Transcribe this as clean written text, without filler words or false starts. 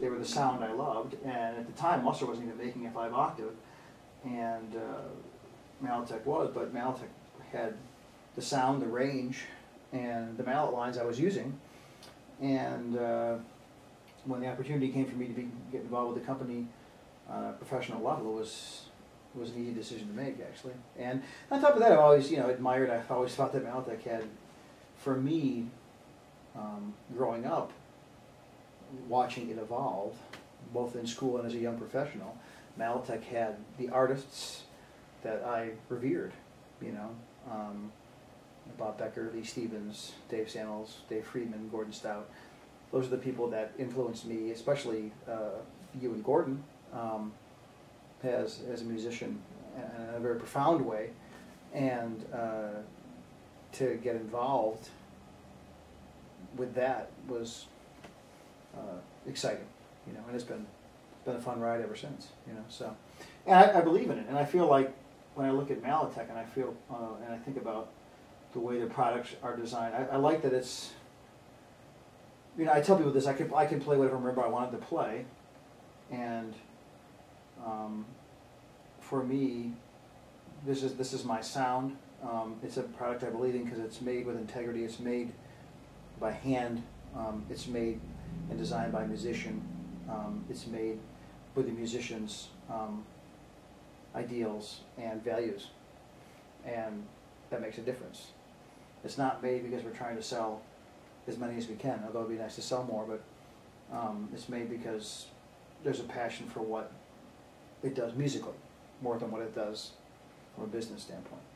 they were the sound I loved. And at the time, Musser wasn't even making a 5/octave, and Malletech was, but Malletech had the sound, the range, and the mallet lines I was using. And when the opportunity came for me to get involved with the company on a professional level, it was an easy decision to make, actually. And on top of that, I've always, admired. I've always thought that Malletech had, for me, growing up, watching it evolve, both in school and as a young professional, Malletech had the artists that I revered, Bob Becker, Lee Stevens, Dave Samuels, Dave Friedman, Gordon Stout. Those are the people that influenced me, especially you and Gordon, as a musician in a very profound way. And to get involved with that was exciting, and it's been a fun ride ever since, so. And I believe in it, and I feel like when I look at Malletech and I feel, and I think about the way their products are designed, I like that it's, I tell people this, I can play whatever I wanted to play, and for me, this is my sound. It's a product I believe in because it's made with integrity, it's made by hand, it's made and designed by a musician, it's made with the musician's ideals and values, and that makes a difference. It's not made because we're trying to sell as many as we can, although it'd be nice to sell more, but it's made because there's a passion for what it does musically, more than what it does from a business standpoint.